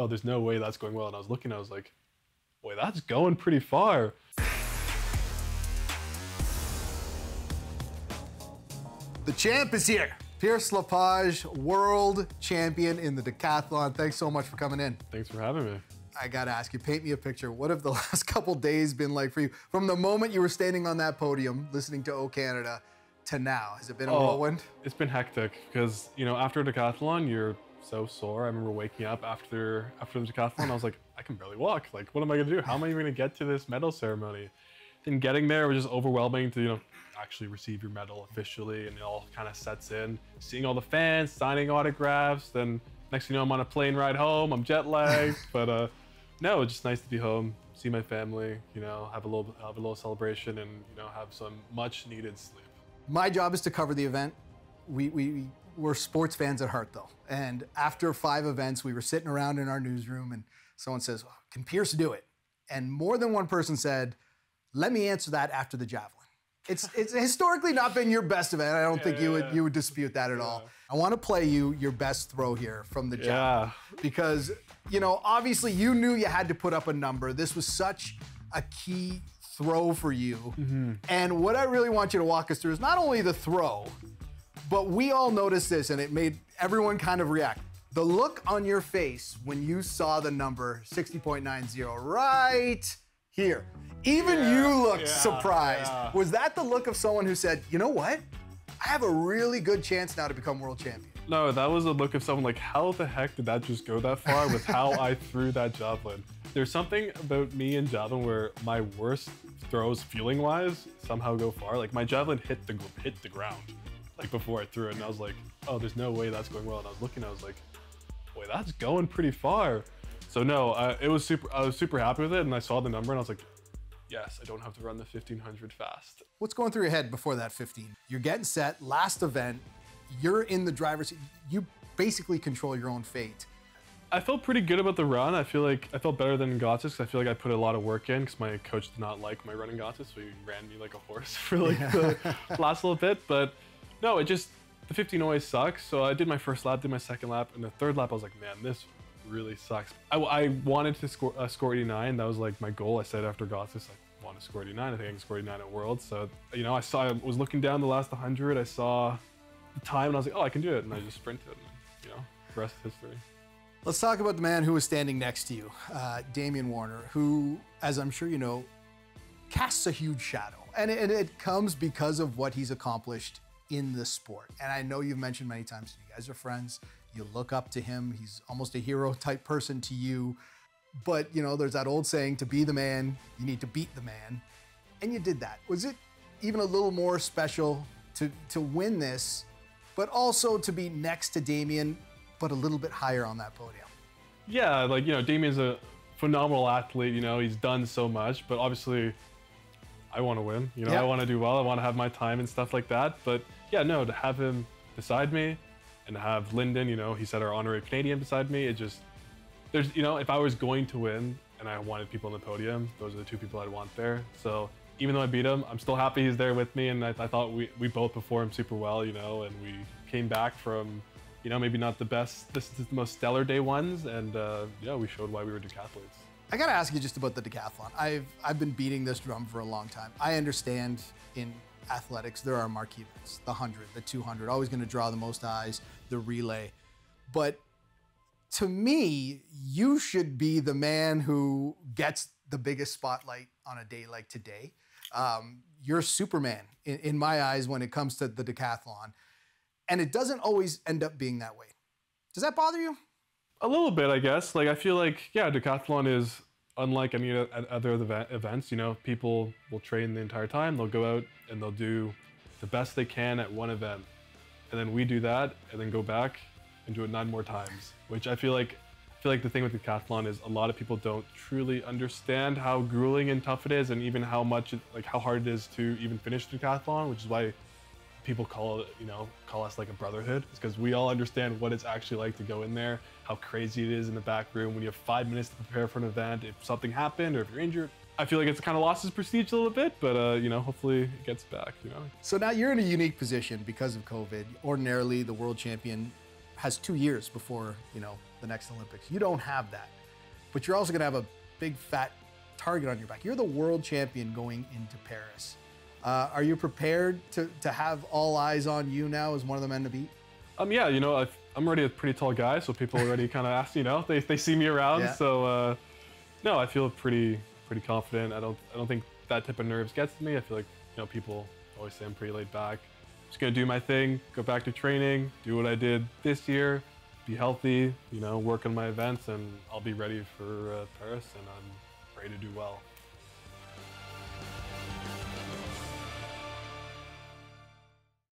oh, there's no way that's going well. And I was looking, I was like, boy, that's going pretty far. The champ is here. Pierce LePage, world champion in the decathlon. Thanks so much for coming in. Thanks for having me. I gotta ask you, paint me a picture. What have the last couple days been like for you? From the moment you were standing on that podium, listening to O Canada, to now, has it been a whirlwind? It's been hectic because, you know, after a decathlon, you're so sore. I remember waking up after the decathlon, I was like, I can barely walk. Like, what am I gonna do? How am I even gonna get to this medal ceremony? Then getting there was just overwhelming to, you know, actually receive your medal officially, and it all kind of sets in. Seeing all the fans, signing autographs, then next thing you know, I'm on a plane ride home, I'm jet lagged, but no, it's just nice to be home, see my family, you know, have a little celebration and, you know, have some much needed sleep. My job is to cover the event. We're sports fans at heart though. And after 5 events, we were sitting around in our newsroom and someone says, oh, can Pierce do it? And more than one person said, let me answer that after the javelin. It's historically not been your best event. I don't think you would dispute that at all. I want to play you your best throw here from the javelin. Because, you know, obviously you knew you had to put up a number. This was such a key throw for you. Mm-hmm. And what I really want you to walk us through is not only the throw, but we all noticed this and it made everyone kind of react. The look on your face when you saw the number 60.90 right here. Even you looked surprised. Was that the look of someone who said, you know what? I have a really good chance now to become world champion? No, that was a look of someone like, how the heck did that just go that far with how I threw that javelin? There's something about me and javelin where my worst throws, feeling-wise, somehow go far. Like, my javelin hit the ground, like, before I threw it, and I was like, oh, there's no way that's going well. And I was looking, I was like, boy, that's going pretty far. So no, I was super happy with it, and I saw the number, and I was like, yes, I don't have to run the 1500 fast. What's going through your head before that 15? You're getting set, last event, you're in the driver's seat. You basically control your own fate. I felt pretty good about the run. I feel like I felt better than Götzis because I feel like I put a lot of work in because my coach did not like my running Götzis, so he ran me like a horse for like the last little bit. But no, it just, the 15 always sucks. So I did my first lap, did my second lap, and the third lap I was like, man, this really sucks. I wanted to score 89. That was like my goal. I said after Götzis, I want to score 89. I think I can score 89 at Worlds. So, you know, I was looking down the last 100. I saw the time and I was like, oh, I can do it. And I just sprinted and, you know, the rest is history. Let's talk about the man who was standing next to you, Damian Warner, who, as I'm sure you know, casts a huge shadow. And it comes because of what he's accomplished in the sport. And I know you've mentioned many times, you guys are friends. You look up to him. He's almost a hero type person to you. But, you know, there's that old saying, to be the man, you need to beat the man. And you did that. Was it even a little more special to win this, but also to be next to Damian, but a little bit higher on that podium? Yeah, like, you know, Damian's a phenomenal athlete. You know, he's done so much, but obviously I want to win. You know, I want to do well. I want to have my time and stuff like that. But yeah, no, to have him beside me, and have Lyndon, you know, he said our honorary Canadian beside me. It just, there's, you know, if I was going to win and I wanted people on the podium, those are the two people I'd want there. So even though I beat him, I'm still happy he's there with me. And I thought we both performed super well, you know, and we came back from, you know, maybe not the best, this is the most stellar day ones. And yeah, we showed why we were decathletes. I gotta ask you just about the decathlon. I've been beating this drum for a long time. I understand in athletics, there are marquee events, the 100, the 200, always gonna draw the most eyes, the relay. But to me, you should be the man who gets the biggest spotlight on a day like today. You're Superman in my eyes when it comes to the decathlon. And it doesn't always end up being that way. Does that bother you? A little bit, I guess. Like, I feel like, yeah, decathlon is unlike any other events. You know, people will train the entire time, they'll go out and they'll do the best they can at one event. And then we do that and then go back and do it 9 more times, which I feel like the thing with decathlon is a lot of people don't truly understand how grueling and tough it is and even how much, like how hard it is to even finish decathlon, which is why people call it, you know, call us like a brotherhood. It's because we all understand what it's actually like to go in there, how crazy it is in the back room when you have 5 minutes to prepare for an event, if something happened or if you're injured. I feel like it's kind of lost its prestige a little bit, but you know, hopefully it gets back, you know. So now you're in a unique position because of COVID. Ordinarily, the world champion has 2 years before, you know, the next Olympics. You don't have that. But you're also going to have a big fat target on your back. You're the world champion going into Paris. Are you prepared to have all eyes on you now as one of the men to beat? Yeah, you know, I'm already a pretty tall guy, so people already kind of ask, you know, they see me around. Yeah. So, no, I feel pretty confident. I don't think that type of nerves gets to me. I feel like, you know, people always say I'm pretty laid back. I'm just going to do my thing, go back to training, do what I did this year, be healthy, you know, work on my events, and I'll be ready for Paris, and I'm ready to do well.